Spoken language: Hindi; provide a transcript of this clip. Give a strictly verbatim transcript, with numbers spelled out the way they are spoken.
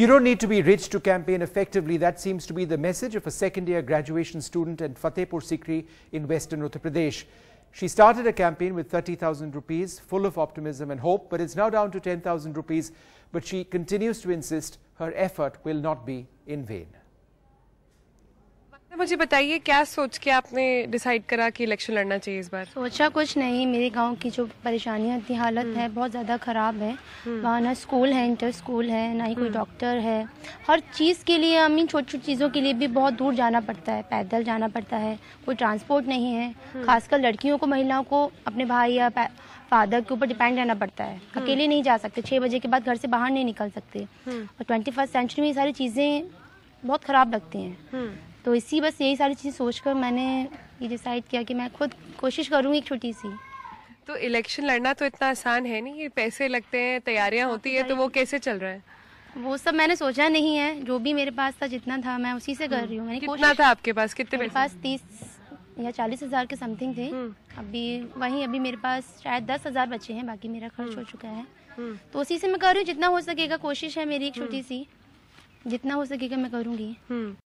You don't need to be rich to campaign effectively. That seems to be the message of a second-year graduation student at Fatehpur Sikri in western Uttar Pradesh. She started a campaign with thirty thousand rupees, full of optimism and hope, but it's now down to ten thousand rupees. But she continues to insist her effort will not be in vain. मुझे बताइए, क्या सोच के आपने डिसाइड करा कि इलेक्शन लड़ना चाहिए इस बार? सोचा कुछ नहीं, मेरे गांव की जो परेशानियां थी, हालत है बहुत ज़्यादा ख़राब है। वहाँ ना स्कूल है, इंटर स्कूल है, ना ही कोई डॉक्टर है। हर चीज़ के लिए, आई मीन छोटी छोटी चीज़ों के लिए भी बहुत दूर जाना पड़ता है, पैदल जाना पड़ता है, कोई ट्रांसपोर्ट नहीं है। खासकर लड़कियों को, महिलाओं को अपने भाई या फादर के ऊपर डिपेंड रहना पड़ता है, अकेले नहीं जा सकते, छः बजे के बाद घर से बाहर नहीं निकल सकते। और ट्वेंटी फर्स्ट सेंचुरी में ये सारी चीज़ें बहुत ख़राब लगती हैं। तो इसी बस यही सारी चीज़ें सोचकर मैंने ये डिसाइड किया कि मैं खुद कोशिश करूँगी एक छोटी सी। तो इलेक्शन लड़ना तो इतना आसान है नहीं, ये पैसे लगते हैं, तैयारियाँ होती है, तो वो कैसे चल रहा है? वो सब मैंने सोचा नहीं है, जो भी मेरे पास था, जितना था मैं उसी से कर रही हूँ। मैंने कितना था आपके पास? कितने मेरे पास तीस या चालीस हज़ार के समथिंग थे। अभी वहीं अभी मेरे पास शायद दस हज़ार बचे हैं, बाकी मेरा खर्च हो चुका है। तो उसी से मैं कर रही हूँ, जितना हो सकेगा। कोशिश है मेरी एक छोटी सी, जितना हो सकेगा मैं करूँगी।